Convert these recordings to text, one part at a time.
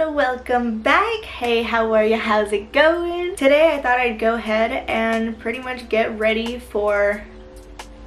everyone, welcome back. Hey, how are you? How's it going? Today I thought I'd go ahead and pretty much get ready for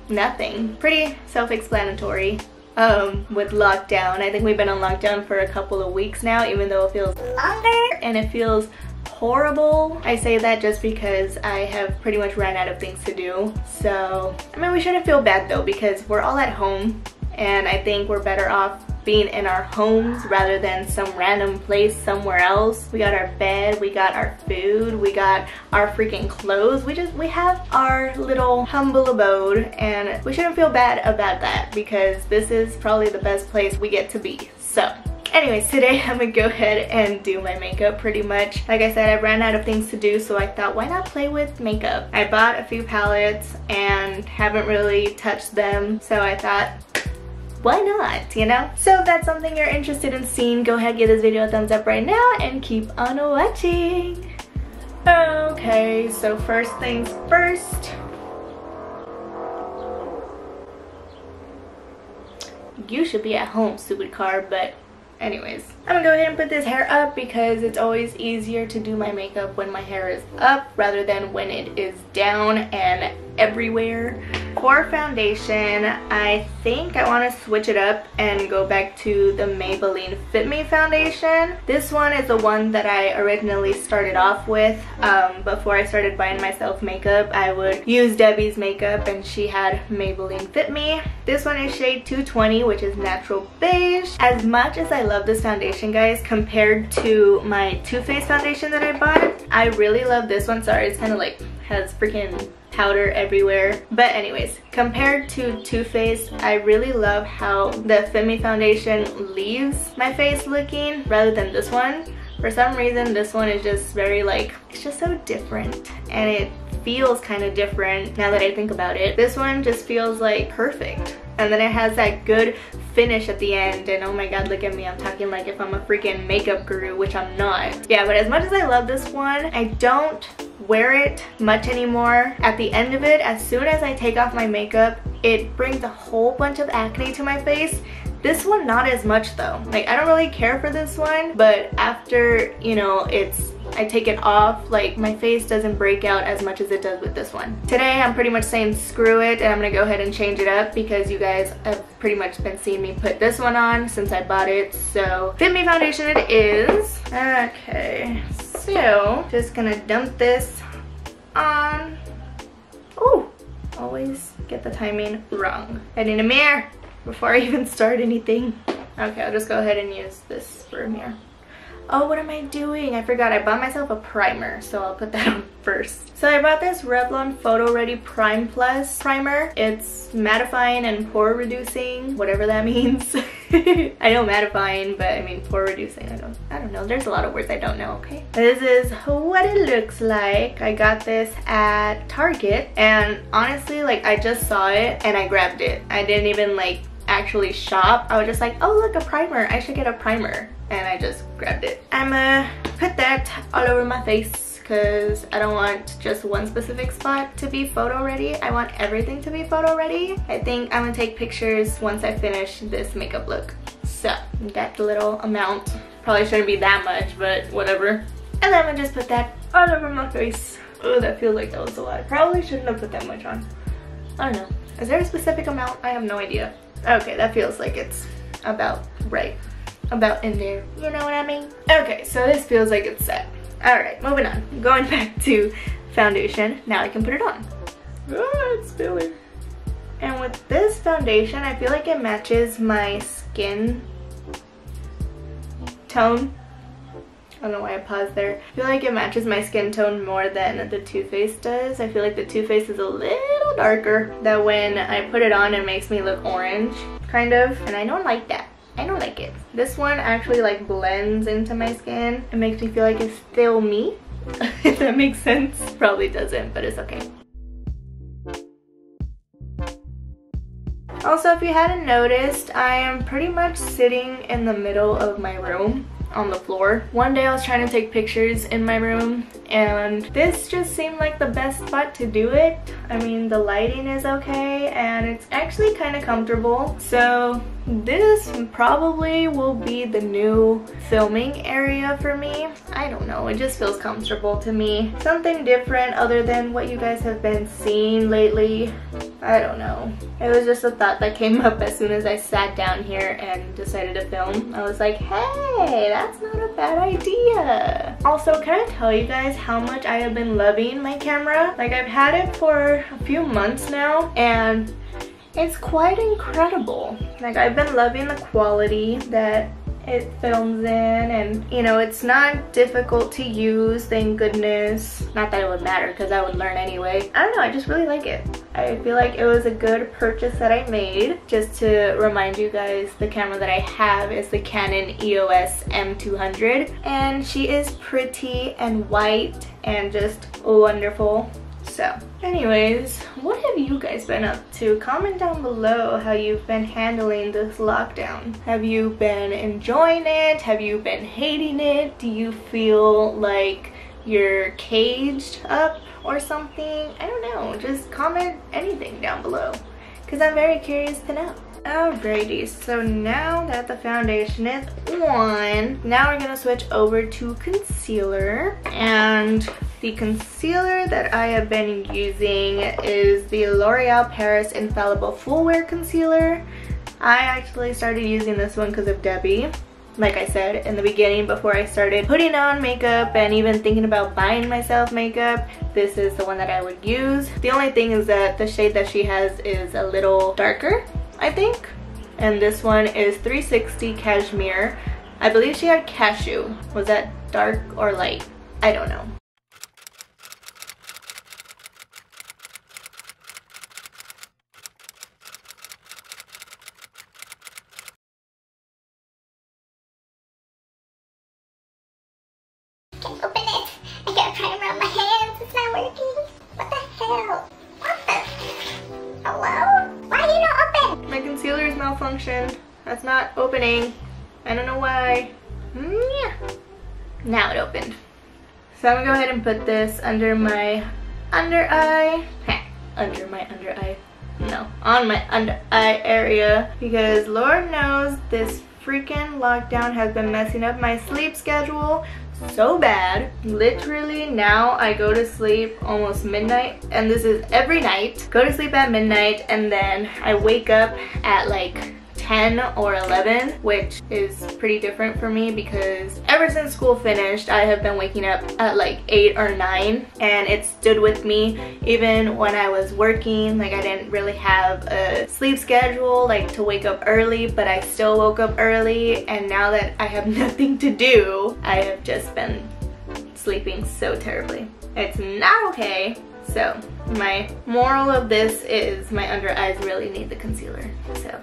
nothing. Pretty self-explanatory. With lockdown. I think we've been on lockdown for a couple of weeks now, even though it feels longer and it feels horrible. I say that just because I have pretty much run out of things to do. So, I mean, we shouldn't feel bad though, because we're all at home and I think we're better off being in our homes rather than some random place somewhere else. We got our bed, we got our food, we got our freaking clothes. We have our little humble abode, and we shouldn't feel bad about that because this is probably the best place we get to be. So anyways, today I'm gonna go ahead and do my makeup pretty much. Like I said, I ran out of things to do, so I thought, why not play with makeup? I bought a few palettes and haven't really touched them, so I thought, why not, you know? So if that's something you're interested in seeing, go ahead and give this video a thumbs up right now and keep on watching. Okay, so first things first. You should be at home, stupid car, but anyways, I'm gonna go ahead and put this hair up because it's always easier to do my makeup when my hair is up rather than when it is down and everywhere. For foundation, I think I want to switch it up and go back to the Maybelline Fit Me foundation. This one is the one that I originally started off with. Before I started buying myself makeup, I would use Debbie's makeup and she had Maybelline Fit Me. This one is shade 220, which is natural beige. As much as I love this foundation, guys, compared to my Too Faced foundation that I bought, I really love this one. Sorry, it's kind of like has freaking powder everywhere. But anyways, compared to Too Faced, I really love how the Fit Me foundation leaves my face looking rather than this one. For some reason, this one is just very like, it's just so different and it feels kind of different now that I think about it. This one just feels like perfect. And then it has that good finish at the end, and oh my god, look at me, I'm talking like if I'm a freaking makeup guru, which I'm not. Yeah, but as much as I love this one, I don't wear it much anymore. At the end of it, as soon as I take off my makeup, it brings a whole bunch of acne to my face. This one, not as much though. Like, I don't really care for this one, but after, you know, I take it off, like my face doesn't break out as much as it does with this one. Today I'm pretty much saying screw it, and I'm gonna go ahead and change it up because you guys have pretty much been seeing me put this one on since I bought it. So Fit Me foundation it is. Okay, so just gonna dump this on. Ooh, always get the timing wrong. I need a mirror before I even start anything. Okay, I'll just go ahead and use this for a mirror. Oh, what am I doing? I forgot I bought myself a primer, so I'll put that on first. So I bought this Revlon Photo Ready Prime Plus primer. It's mattifying and pore reducing, whatever that means. I know mattifying, but I mean pore reducing. I don't know. There's a lot of words I don't know, okay? This is what it looks like. I got this at Target, and honestly, like, I just saw it and I grabbed it. I didn't even like actually shop. I was just like, oh look, a primer. I should get a primer. And I just grabbed it. I'ma put that all over my face because I don't want just one specific spot to be photo ready. I want everything to be photo ready. I think I'm gonna take pictures once I finish this makeup look. So that little amount probably shouldn't be that much, but whatever. And then I'm gonna just put that all over my face. Oh, that feels like that was a lot. I probably shouldn't have put that much on. I don't know. Is there a specific amount? I have no idea. Okay, that feels like it's about right. About in there, you know what I mean? Okay, so this feels like it's set. All right, moving on. Going back to foundation. Now I can put it on. Oh, it's spilling. And with this foundation, I feel like it matches my skin tone. I don't know why I paused there. I feel like it matches my skin tone more than the Too Faced does. I feel like the Too Faced is a little darker. That when I put it on, it makes me look orange, kind of. And I don't like that. I don't like it. This one actually like blends into my skin. It makes me feel like it's still me. If that makes sense. Probably doesn't, but it's okay. Also, if you hadn't noticed, I am pretty much sitting in the middle of my room on the floor. One day I was trying to take pictures in my room and this just seemed like the best spot to do it. I mean, the lighting is okay and it's actually kind of comfortable, so this probably will be the new filming area for me. I don't know, it just feels comfortable to me. Something different other than what you guys have been seeing lately. I don't know. It was just a thought that came up as soon as I sat down here and decided to film. I was like, hey, that's not a bad idea. Also, can I tell you guys how much I have been loving my camera? Like, I've had it for a few months now and it's quite incredible. Like, I've been loving the quality that it films in, and you know, it's not difficult to use, thank goodness. Not that it would matter because I would learn anyway. I don't know, I just really like it. I feel like it was a good purchase that I made. Just to remind you guys, the camera that I have is the Canon EOS M200 and she is pretty and white and just wonderful. So anyways, what have you guys been up to? Comment down below how you've been handling this lockdown. Have you been enjoying it? Have you been hating it? Do you feel like you're caged up or something? I don't know, just comment anything down below because I'm very curious to know. Alrighty, so now that the foundation is on, now we're gonna switch over to concealer, and the concealer that I have been using is the L'Oreal Paris Infallible Full Wear Concealer. I actually started using this one because of Debbie. Like I said in the beginning, before I started putting on makeup and even thinking about buying myself makeup, this is the one that I would use. The only thing is that the shade that she has is a little darker, I think, and this one is 360 Cashmere. I believe she had cashew. Was that dark or light? I don't know. Can't open it. I gotta try it around my hands. It's not working. What the hell? What the? Hello? Why do you not open? My concealer is malfunctioned. That's not opening. I don't know why. Yeah. Now it opened. So I'm gonna go ahead and put this under my under eye. Under my under eye. No, on my under eye area, because Lord knows this freaking lockdown has been messing up my sleep schedule so bad. Literally now I go to sleep almost midnight, and this is every night. Go to sleep at midnight and then I wake up at like 10 or 11, which is pretty different for me because ever since school finished I have been waking up at like 8 or 9, and it stood with me even when I was working. Like, I didn't really have a sleep schedule like to wake up early, but I still woke up early, and now that I have nothing to do, I have just been sleeping so terribly. It's not okay. So my moral of this is my under eyes really need the concealer. So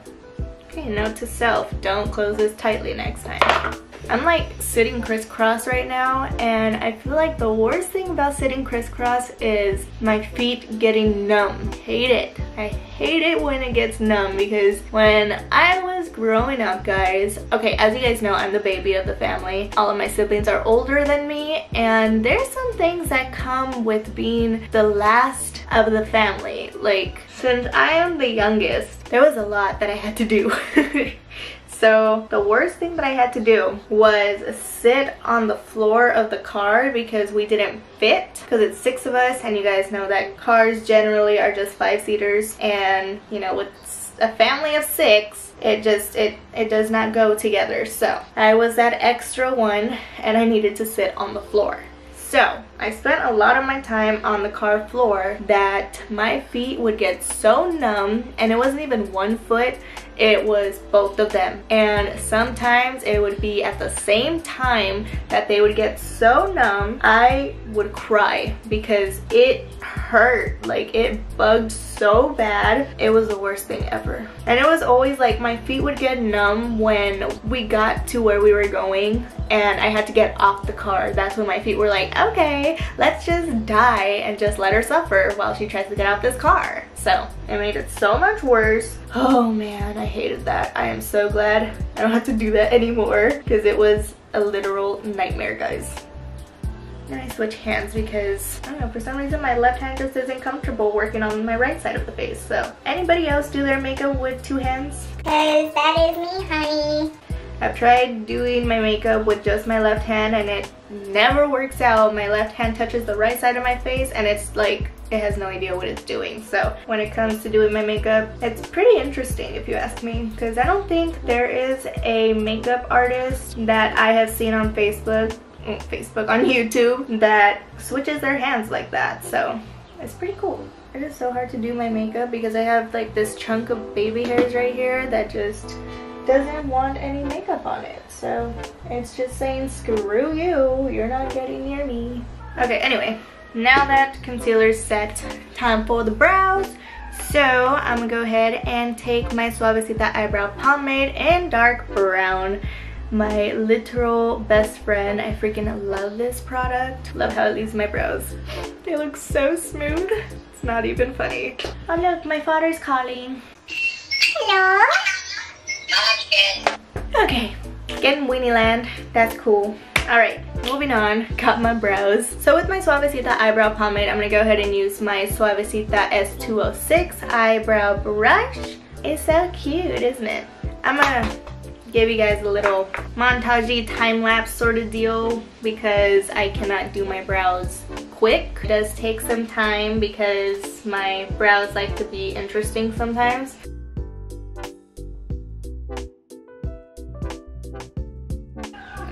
okay, note to self, don't close this tightly next time. I'm like sitting crisscross right now, and I feel like the worst thing about sitting crisscross is my feet getting numb. Hate it. I hate it when it gets numb, because when I was growing up, guys, okay, as you guys know, I'm the baby of the family. All of my siblings are older than me, and there's some things that come with being the last of the family. Like, since I am the youngest, there was a lot that I had to do. So the worst thing that I had to do was sit on the floor of the car because we didn't fit, because it's 6 of us, and you guys know that cars generally are just 5-seaters, and you know, with a family of 6, it does not go together. So I was that extra one, and I needed to sit on the floor. So I spent a lot of my time on the car floor that my feet would get so numb, and it wasn't even one foot, it was both of them. And sometimes it would be at the same time that they would get so numb, I would cry because it hurt. Like, it bugged so bad. It was the worst thing ever. And it was always like my feet would get numb when we got to where we were going and I had to get off the car. That's when my feet were like, okay, let's just die and just let her suffer while she tries to get out this car. So it made it so much worse. Oh man, I hated that. I am so glad I don't have to do that anymore, because it was a literal nightmare, guys. I'm gonna switch hands because, I don't know, for some reason my left hand just isn't comfortable working on my right side of the face. So, anybody else do their makeup with two hands? Cause that is me, honey. I've tried doing my makeup with just my left hand and it never works out. My left hand touches the right side of my face and it's like, it has no idea what it's doing. So when it comes to doing my makeup, it's pretty interesting if you ask me, because I don't think there is a makeup artist that I have seen on YouTube that switches their hands like that. So it's pretty cool. It is so hard to do my makeup because I have like this chunk of baby hairs right here that just doesn't want any makeup on it. So it's just saying, screw you, you're not getting near me. Okay, anyway. Now that concealer's set, time for the brows. So I'm gonna go ahead and take my Suavecita eyebrow pomade in dark brown. My literal best friend. I freaking love this product. Love how it leaves my brows. They look so smooth. It's not even funny. Oh look, my father's calling. Hello? Okay, getting Weenie Land. That's cool. Alright, moving on, got my brows. So with my Suavecita eyebrow pomade, I'm going to go ahead and use my Suavecita S206 eyebrow brush. It's so cute, isn't it? I'm going to give you guys a little montage-y time-lapse sort of deal because I cannot do my brows quick. It does take some time because my brows like to be interesting sometimes.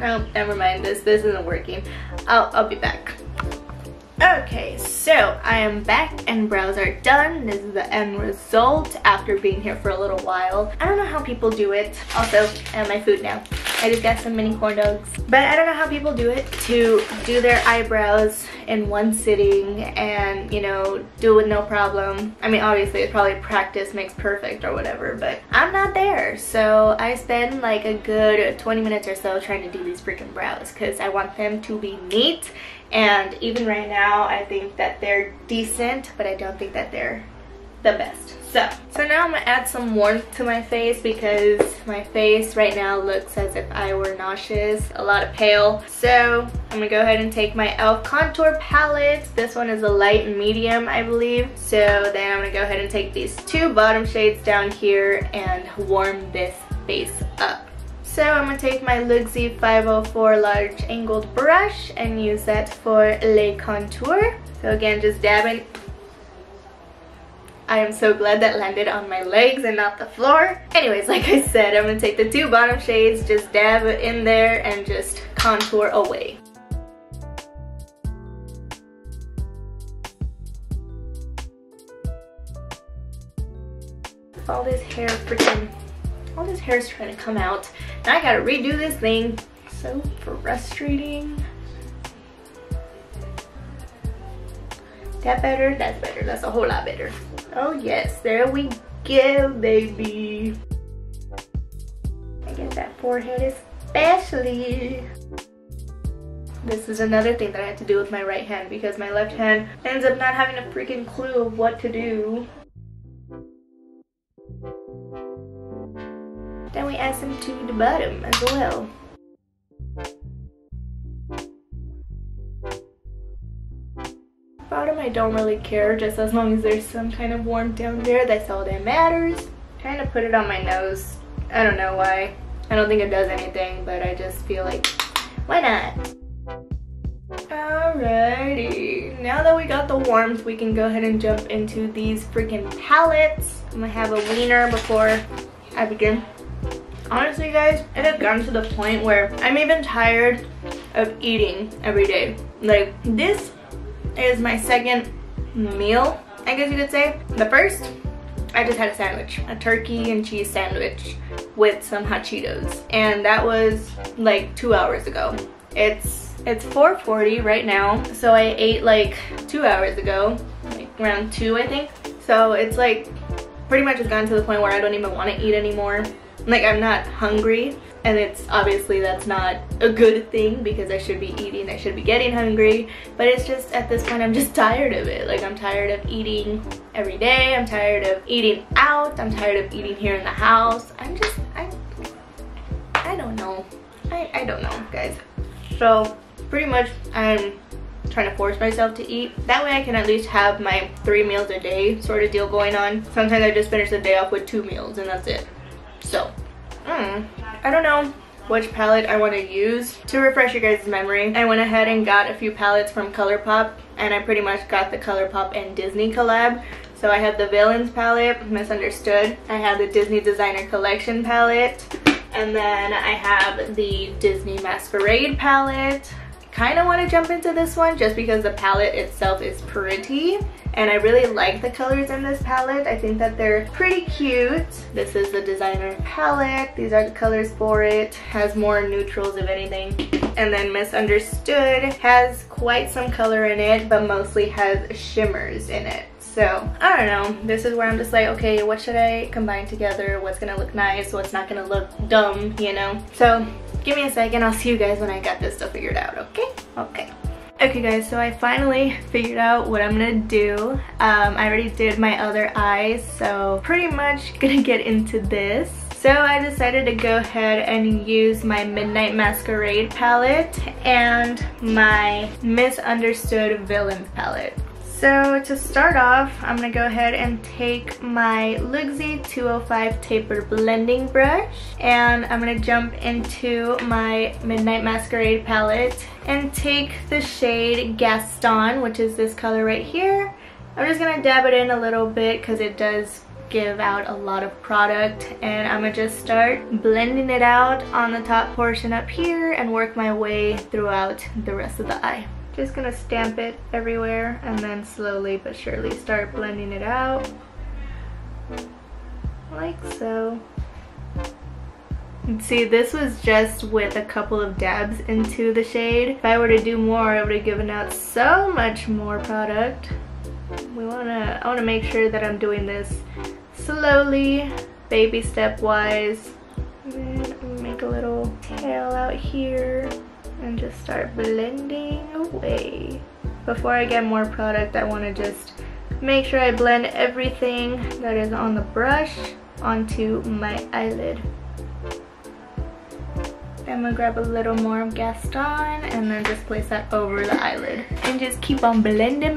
Oh, never mind. This isn't working. I'll be back. Okay, so I am back and brows are done. This is the end result after being here for a little while. I don't know how people do it. Also, I have my food now. I just got some mini corn dogs. But I don't know how people do it to do their eyebrows in one sitting and, you know, do with no problem. I mean, obviously, it's probably practice makes perfect or whatever, but I'm not there. So I spend like a good 20 minutes or so trying to do these freaking brows because I want them to be neat. And even right now, I think that they're decent, but I don't think that they're the best. So now I'm gonna add some warmth to my face because my face right now looks as if I were nauseous, a lot of pale. So I'm gonna go ahead and take my e.l.f. Contour Palette. This one is a light medium, I believe. So then I'm gonna go ahead and take these two bottom shades down here and warm this face up. So I'm going to take my Luxie 504 large angled brush and use that for Le Contour. So again, just dabbing. I am so glad that landed on my legs and not the floor. Anyways, like I said, I'm going to take the two bottom shades, just dab in there and just contour away. All this hair is trying to come out. Now I gotta redo this thing. So frustrating. That better? That's better. That's a whole lot better. Oh yes, there we go, baby. I get that forehead especially. This is another thing that I have to do with my right hand because my left hand ends up not having a freaking clue of what to do. Then we add some to the bottom as well. Bottom I don't really care, just as long as there's some kind of warmth down there, that's all that matters. I'm trying to put it on my nose. I don't know why. I don't think it does anything, but I just feel like, why not? Alrighty, now that we got the warmth, we can go ahead and jump into these freaking palettes. I'm gonna have a wiener before I begin. Honestly guys, it has gotten to the point where I'm even tired of eating every day. Like, this is my second meal, I guess you could say. The first, I just had a sandwich, a turkey and cheese sandwich with some hot Cheetos. And that was like 2 hours ago. It's 4:40 right now. So I ate like 2 hours ago, like around 2 I think. So it's like pretty much has gotten to the point where I don't even want to eat anymore. Like, I'm not hungry, and it's obviously that's not a good thing because I should be eating, I should be getting hungry, but it's just at this point I'm just tired of it. Like, I'm tired of eating every day, I'm tired of eating out, I'm tired of eating here in the house. I'm just, I don't know. I don't know, guys. So pretty much I'm trying to force myself to eat. That way I can at least have my 3 meals a day sort of deal going on. Sometimes I just finish the day off with 2 meals and that's it. So, I don't know which palette I want to use. To refresh your guys' memory, I went ahead and got a few palettes from ColourPop, and I pretty much got the ColourPop and Disney collab. So I had the Villains palette, Misunderstood. I had the Disney Designer Collection palette. And then I have the Disney Masquerade palette. Kind of want to jump into this one just because the palette itself is pretty. And I really like the colors in this palette. I think that they're pretty cute. This is the designer palette. These are the colors for it. Has more neutrals if anything. And then Misunderstood has quite some color in it, but mostly has shimmers in it. So, I don't know. This is where I'm just like, okay, what should I combine together? What's gonna look nice? What's not gonna look dumb, you know? So, give me a second. I'll see you guys when I got this stuff figured out, okay? Okay. Okay guys, so I finally figured out what I'm gonna do. I already did my other eyes, so pretty much gonna get into this. So I decided to go ahead and use my Midnight Masquerade palette and my Misunderstood Villains palette. So to start off, I'm gonna go ahead and take my Luxie 205 tapered blending brush, and I'm gonna jump into my Midnight Masquerade palette and take the shade Gaston, which is this color right here. I'm just gonna dab it in a little bit because it does give out a lot of product, and I'm gonna just start blending it out on the top portion up here and work my way throughout the rest of the eye. Just gonna stamp it everywhere and then slowly but surely start blending it out like so. And see, this was just with a couple of dabs into the shade. If I were to do more, I would have given out so much more product. I wanna make sure that I'm doing this slowly, baby step wise. Then make a little tail out here and just start blending away. Before I get more product, I want to just make sure I blend everything that is on the brush onto my eyelid. I'm gonna grab a little more of Gaston and then just place that over the eyelid and just keep on blending.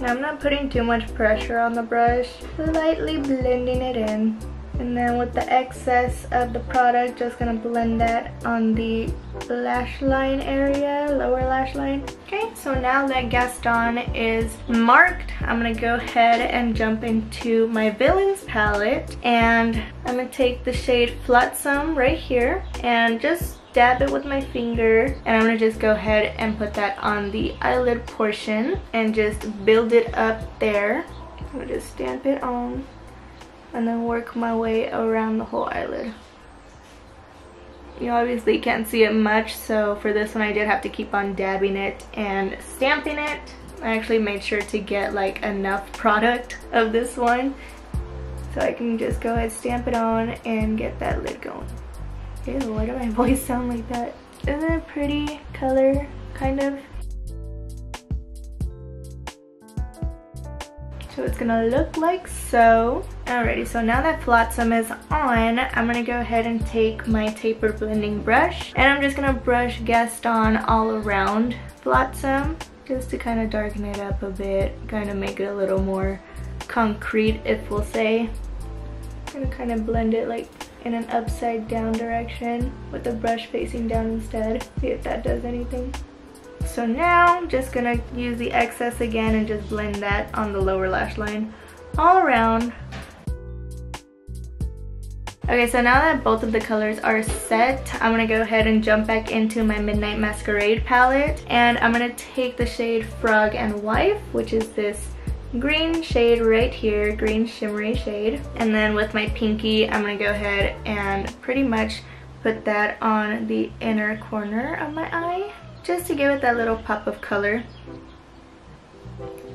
Now I'm not putting too much pressure on the brush, lightly blending it in. And then with the excess of the product, just gonna blend that on the lash line area, lower lash line. Okay, so now that Gaston is marked, I'm gonna go ahead and jump into my Villains palette. And I'm gonna take the shade Flotsam right here and just dab it with my finger, and I'm gonna just go ahead and put that on the eyelid portion and just build it up there. I'm gonna just stamp it on and then work my way around the whole eyelid. You obviously can't see it much, so for this one I did have to keep on dabbing it and stamping it. I actually made sure to get like enough product of this one so I can just go ahead, stamp it on, and get that lid going. Ew, why do my voice sound like that? Isn't it a pretty color, kind of? So it's gonna look like so. Alrighty, so now that Flotsam is on, I'm gonna go ahead and take my tapered blending brush, and I'm just gonna brush Gaston all around Flotsam just to kind of darken it up a bit, kind of make it a little more concrete, if we'll say. I'm gonna kind of blend it like in an upside down direction with the brush facing down instead. See if that does anything. So now I'm just gonna use the excess again and just blend that on the lower lash line all around. Okay, so now that both of the colors are set, I'm gonna go ahead and jump back into my Midnight Masquerade palette, and I'm gonna take the shade Frog and Wife, which is this green shade right here, green shimmery shade, and then with my pinky I'm gonna go ahead and pretty much put that on the inner corner of my eye just to give it that little pop of color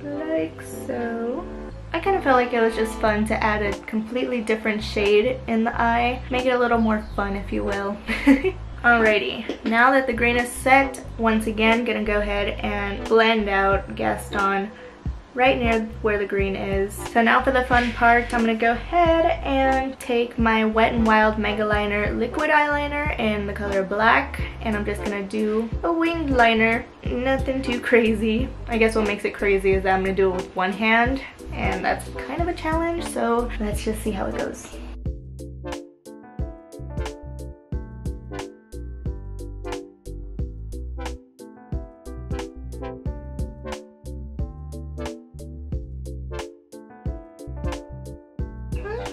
like so. I kind of felt like it was just fun to add a completely different shade in the eye, make it a little more fun, if you will. Alrighty, now that the green is set, once again gonna go ahead and blend out Gaston right near where the green is. So now for the fun part, I'm gonna go ahead and take my Wet n Wild Mega Liner liquid eyeliner in the color black, and I'm just gonna do a winged liner. Nothing too crazy. I guess what makes it crazy is that I'm gonna do it with one hand, and that's kind of a challenge, so let's just see how it goes.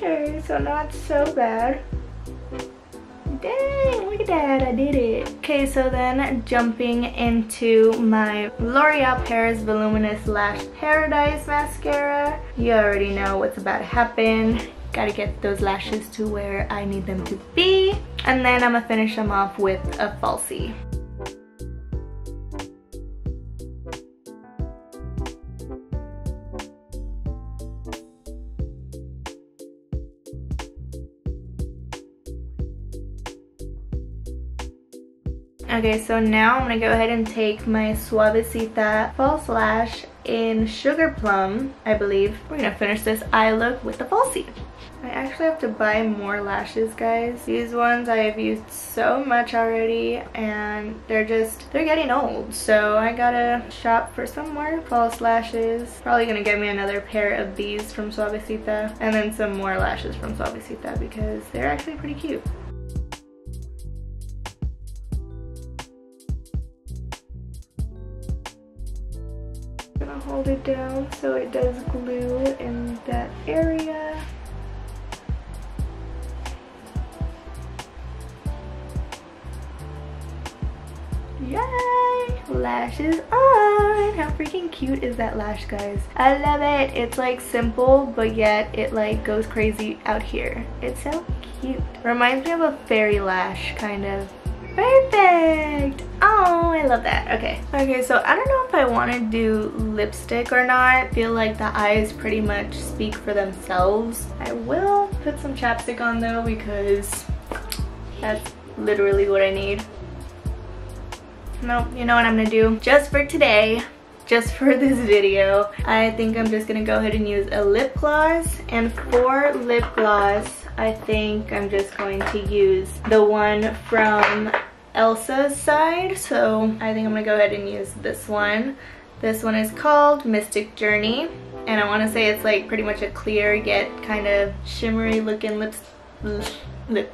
Okay, so not so bad. Dang, look at that, I did it. Okay, so then jumping into my L'Oreal Paris Voluminous Lash Paradise mascara. You already know what's about to happen. Gotta get those lashes to where I need them to be. And then I'm gonna finish them off with a falsie. Okay, so now I'm gonna go ahead and take my Suavecita false lash in Sugar Plum, I believe. We're gonna finish this eye look with the falsie. I actually have to buy more lashes, guys. These ones I have used so much already, and they're getting old. So I gotta shop for some more false lashes. Probably gonna get me another pair of these from Suavecita, and then some more lashes from Suavecita because they're actually pretty cute. Hold it down so it does glue in that area. Yay! Lashes on! How freaking cute is that lash, guys? I love it! It's like simple, but yet it like goes crazy out here. It's so cute. Reminds me of a fairy lash, kind of. Perfect! Oh, I love that. Okay, so I don't know if I want to do lipstick or not. I feel like the eyes pretty much speak for themselves. I will put some chapstick on though because that's literally what I need. Nope, you know what I'm gonna do? Just for today, just for this video, I think I'm just gonna go ahead and use a lip gloss. And for lip gloss, I think I'm just going to use the one from Elsa's side. So I think I'm gonna go ahead and use this one. This one is called Mystic Journey, and I want to say it's like pretty much a clear yet kind of shimmery looking lip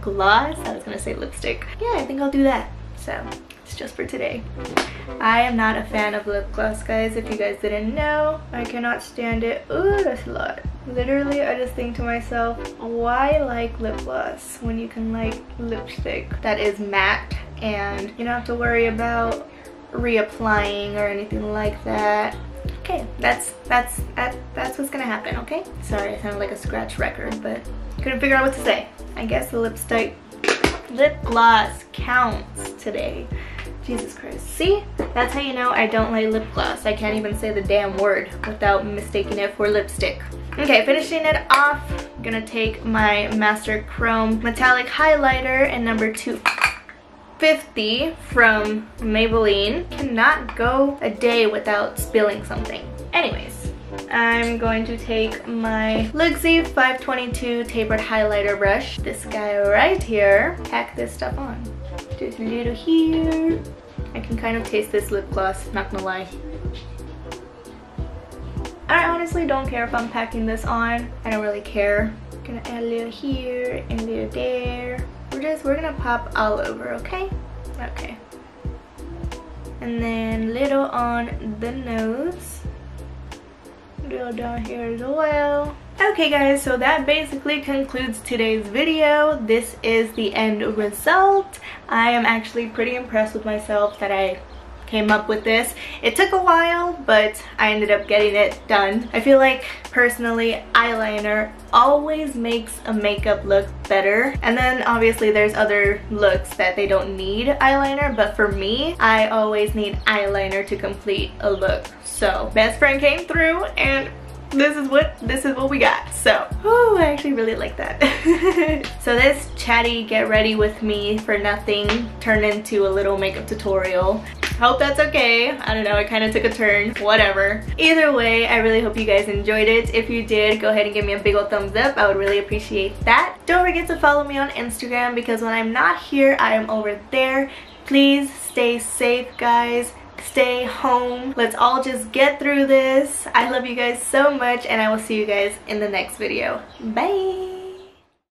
gloss. I was gonna say lipstick. Yeah, I think I'll do that. So it's just for today. I am not a fan of lip gloss, guys. If you guys didn't know, I cannot stand it. Ooh, that's a lot. Literally, I just think to myself, why like lip gloss when you can like lipstick that is matte and you don't have to worry about reapplying or anything like that. Okay, that's what's gonna happen, okay? Sorry, I sounded like a scratch record, but couldn't figure out what to say. I guess the lip gloss counts today. Jesus Christ. See? That's how you know I don't like lip gloss. I can't even say the damn word without mistaking it for lipstick. Okay, finishing it off, I'm gonna take my Master Chrome Metallic Highlighter in number 250 from Maybelline. Cannot go a day without spilling something. Anyways, I'm going to take my Luxie 522 tapered highlighter brush. This guy right here. Pack this stuff on. Just a little here. I can kind of taste this lip gloss, not gonna lie. I honestly don't care if I'm packing this on. I don't really care. I'm gonna add a little here and a little there. We're gonna pop all over, okay? Okay. And then little on the nose. Little down here as well. Okay guys, so that basically concludes today's video. This is the end result. I am actually pretty impressed with myself that I came up with this. It took a while, but I ended up getting it done. I feel like, personally, eyeliner always makes a makeup look better. And then obviously there's other looks that they don't need eyeliner, but for me, I always need eyeliner to complete a look. So best friend came through, and this is what we got. So I actually really like that. So this chatty get ready with me for nothing turned into a little makeup tutorial. Hope that's okay. I don't know, it kind of took a turn, whatever. Either way, I really hope you guys enjoyed it. If you did, go ahead and give me a big old thumbs up. I would really appreciate that. Don't forget to follow me on Instagram, because when I'm not here, I am over there. Please stay safe, guys. Stay home. Let's all just get through this. I love you guys so much, and I will see you guys in the next video. Bye.